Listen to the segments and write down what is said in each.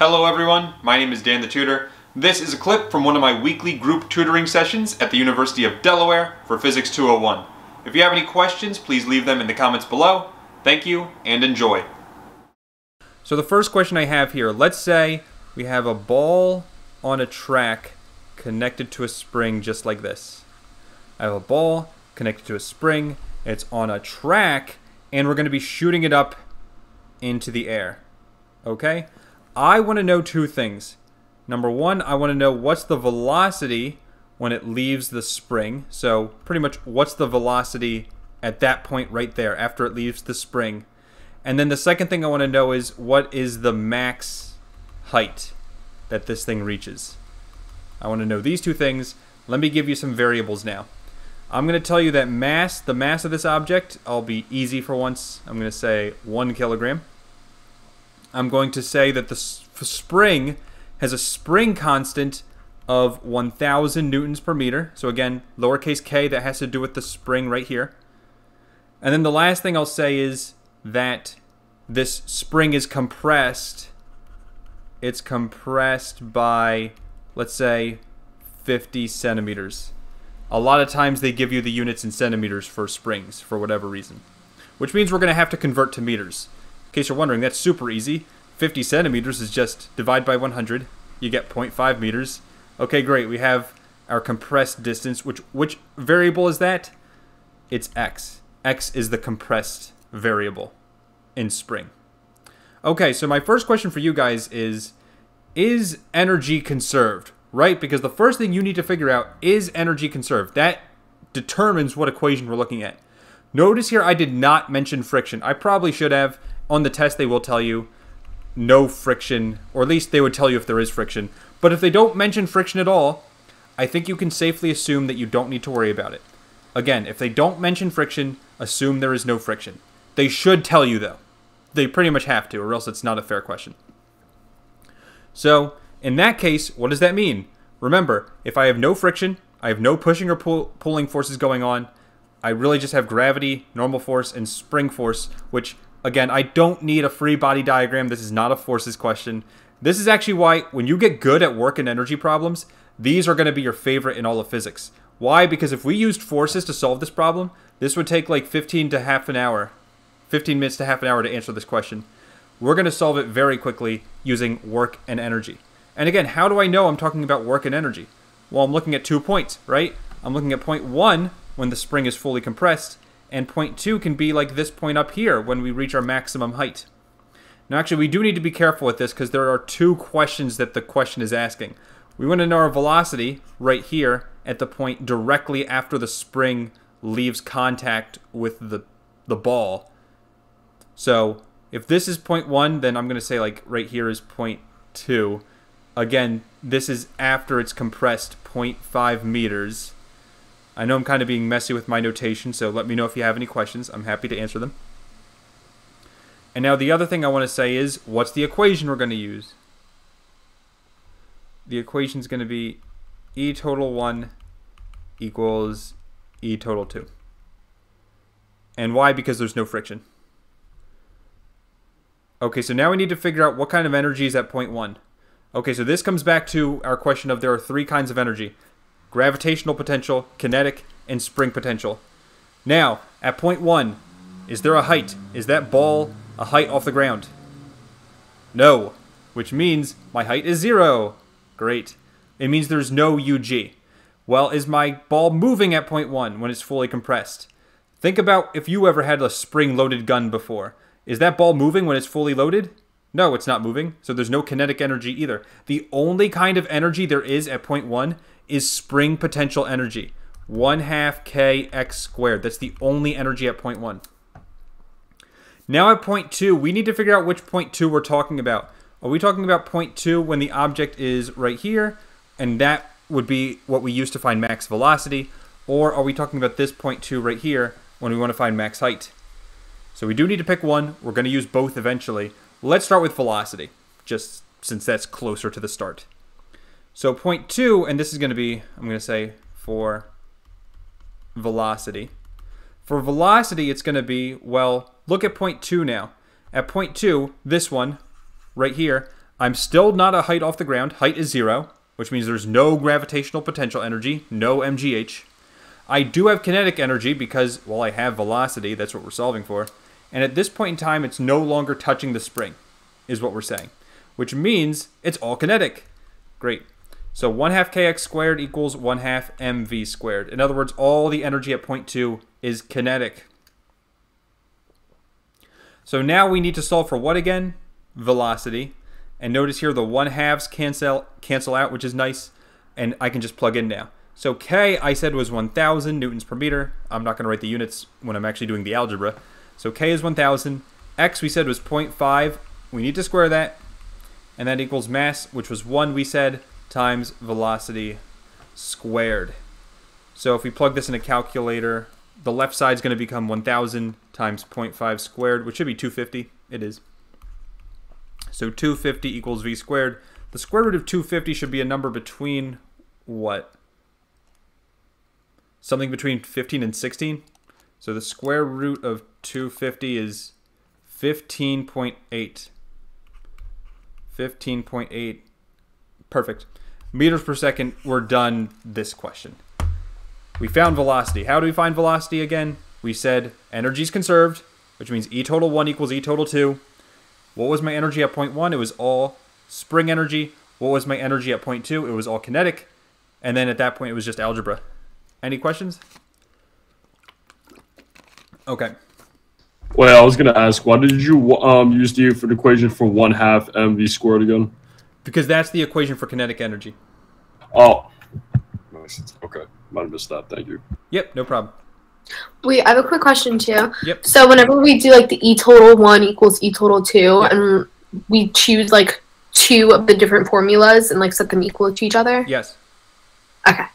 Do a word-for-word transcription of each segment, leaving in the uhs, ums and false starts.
Hello everyone, my name is Dan the Tutor. This is a clip from one of my weekly group tutoring sessions at the University of Delaware for Physics two oh one. If you have any questions, please leave them in the comments below. Thank you and enjoy. So the first question I have here, let's say we have a ball on a track connected to a spring just like this. I have a ball connected to a spring, it's on a track, and we're going to be shooting it up into the air. Okay? I want to know two things. Number one, I want to know what's the velocity when it leaves the spring. So pretty much what's the velocity at that point right there after it leaves the spring. And then the second thing I want to know is what is the max height that this thing reaches. I want to know these two things. Let me give you some variables now. I'm going to tell you that mass, the mass of this object, I'll be easy for once. I'm going to say one kilogram. I'm going to say that the spring has a spring constant of one thousand newtons per meter. So again, lowercase k, that has to do with the spring right here. And then the last thing I'll say is that this spring is compressed. It's compressed by, let's say, fifty centimeters. A lot of times they give you the units in centimeters for springs for whatever reason, which means we're going to have to convert to meters. In case you're wondering, that's super easy. fifty centimeters is just divide by one hundred. You get zero point five meters. Okay, great. We have our compressed distance. Which, which variable is that? It's x. X is the compressed variable in spring. Okay, so my first question for you guys is, is energy conserved? Right? Because the first thing you need to figure out is energy conserved. That determines what equation we're looking at. Notice here I did not mention friction. I probably should have. On the test, they will tell you no friction, or at least they would tell you if there is friction. But if they don't mention friction at all, I think you can safely assume that you don't need to worry about it. Again, if they don't mention friction, assume there is no friction. They should tell you, though. They pretty much have to, or else it's not a fair question. So, in that case, what does that mean? Remember, if I have no friction, I have no pushing or pull, pulling forces going on, I really just have gravity, normal force, and spring force, which... Again, I don't need a free body diagram. This is not a forces question. This is actually why when you get good at work and energy problems, these are going to be your favorite in all of physics. Why? Because if we used forces to solve this problem, this would take like fifteen to half an hour, fifteen minutes to half an hour to answer this question. We're going to solve it very quickly using work and energy. And again, how do I know I'm talking about work and energy? Well, I'm looking at two points, right? I'm looking at point one when the spring is fully compressed, and point two can be like this point up here when we reach our maximum height. Now actually we do need to be careful with this because there are two questions that the question is asking. We want to know our velocity right here at the point directly after the spring leaves contact with the, the ball. So if this is point one, then I'm going to say like right here is point two. Again, this is after it's compressed zero point five meters. I know I'm kind of being messy with my notation, so let me know if you have any questions. I'm happy to answer them. And now the other thing I want to say is, what's the equation we're going to use? The equation is going to be E total one equals E total two. And why? Because there's no friction. Okay, so now we need to figure out what kind of energy is at point one. Okay, so this comes back to our question of there are three kinds of energy. Gravitational potential, kinetic, and spring potential. Now, at point one, is there a height? Is that ball a height off the ground? No, which means my height is zero. Great. It means there's no U G. Well, is my ball moving at point one when it's fully compressed? Think about if you ever had a spring-loaded gun before. Is that ball moving when it's fully loaded? No, it's not moving, so there's no kinetic energy either. The only kind of energy there is at point one is spring potential energy. One half kx squared. That's the only energy at point one. Now at point two, we need to figure out which point two we're talking about. Are we talking about point two when the object is right here? And that would be what we use to find max velocity. Or are we talking about this point two right here when we want to find max height? So we do need to pick one. We're going to use both eventually. Let's start with velocity, just since that's closer to the start. So point two, and this is going to be, I'm going to say for velocity. For velocity, it's going to be, well, look at point two now. At point two, this one right here, I'm still not a height off the ground. Height is zero, which means there's no gravitational potential energy, no M G H. I do have kinetic energy because, well, I have velocity. That's what we're solving for. And at this point in time, it's no longer touching the spring, is what we're saying, which means it's all kinetic. Great. So one half kx squared equals one half mv squared. In other words, all the energy at point two is kinetic. So now we need to solve for what again? Velocity. And notice here the one halves cancel, cancel out, which is nice. And I can just plug in now. So K, I said, was one thousand newtons per meter. I'm not going to write the units when I'm actually doing the algebra. So K is one thousand. X, we said, was zero point five. We need to square that. And that equals mass, which was one, we said, times velocity squared. So if we plug this in a calculator, the left side's going to become one thousand times zero point five squared, which should be two hundred fifty. It is. So two hundred fifty equals v squared. The square root of two hundred fifty should be a number between what? Something between fifteen and sixteen. So the square root of two hundred fifty is fifteen point eight. fifteen point eight. Perfect. Meters per second, we're done this question. We found velocity. How do we find velocity again? We said energy is conserved, which means E total one equals E total two. What was my energy at point one? It was all spring energy. What was my energy at point two? It was all kinetic. And then at that point, it was just algebra. Any questions? Okay. Well, I was going to ask, why did you um, use the equation for one half mv squared again? Because that's the equation for kinetic energy. Oh, nice. Okay. Might have missed that. Thank you. Yep, no problem. Wait, I have a quick question too. Yep. So whenever we do like the E total one equals E total two, yep, and we choose like two of the different formulas and like set them equal to each other? Yes. Okay.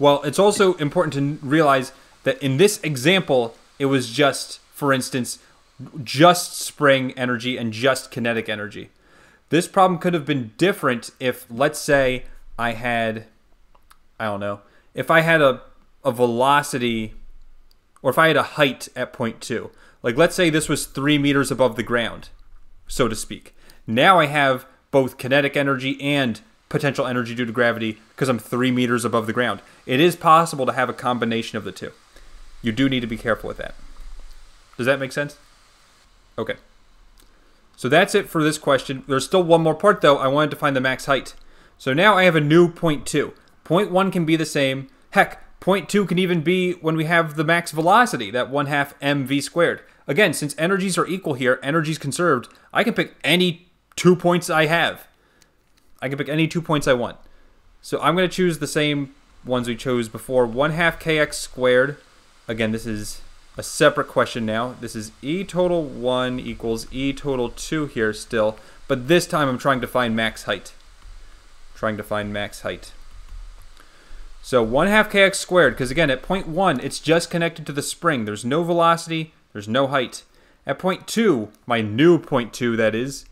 Well, it's also important to realize that in this example, it was just, for instance, just spring energy and just kinetic energy. This problem could have been different if, let's say, I had, I don't know, if I had a, a velocity, or if I had a height at point two. Like, let's say this was three meters above the ground, so to speak. Now I have both kinetic energy and potential energy due to gravity because I'm three meters above the ground. It is possible to have a combination of the two. You do need to be careful with that. Does that make sense? Okay. So that's it for this question. There's still one more part, though. I wanted to find the max height. So now I have a new point two. Point one can be the same. Heck, point two can even be when we have the max velocity, that one half mv squared. Again, since energies are equal here, energy's conserved, I can pick any two points I have. I can pick any two points I want. So I'm going to choose the same ones we chose before. one half kx squared. Again, this is a separate question now. This is E total one equals E total two here still, but this time I'm trying to find max height. I'm trying to find max height. So one half kx squared, because again, at point one, it's just connected to the spring. There's no velocity, there's no height. At point two, my new point two that is,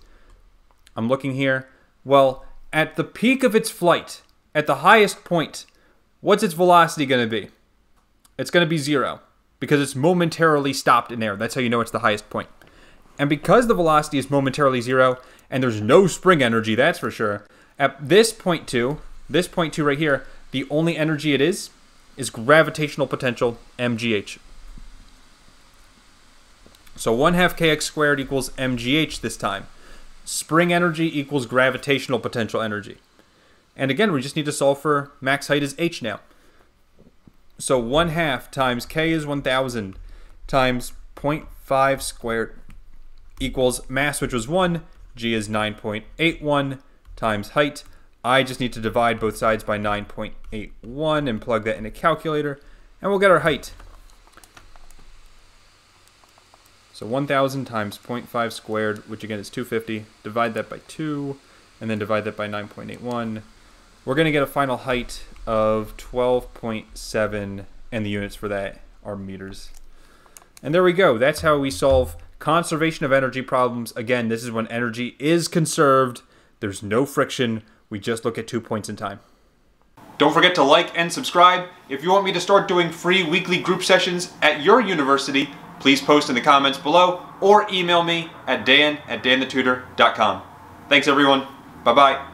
I'm looking here. Well, at the peak of its flight, at the highest point, what's its velocity gonna be? It's gonna be zero, because it's momentarily stopped in air. That's how you know it's the highest point. And because the velocity is momentarily zero, and there's no spring energy, that's for sure, at this point two, this point two right here, the only energy it is, is gravitational potential, M G H. So one half kx squared equals M G H this time. Spring energy equals gravitational potential energy. And again, we just need to solve for max height is H now. So one half times K is one thousand times zero point five squared equals mass, which was one. G is nine point eight one times height. I just need to divide both sides by nine point eight one and plug that in a calculator, and we'll get our height. So one thousand times zero point five squared, which again is two hundred fifty, divide that by two, and then divide that by nine point eight one. We're going to get a final height of twelve point seven, and the units for that are meters. And there we go. That's how we solve conservation of energy problems. Again, this is when energy is conserved. There's no friction. We just look at two points in time. Don't forget to like and subscribe. If you want me to start doing free weekly group sessions at your university, please post in the comments below or email me at dan at dan the tutor dot com. Thanks everyone. Bye-bye.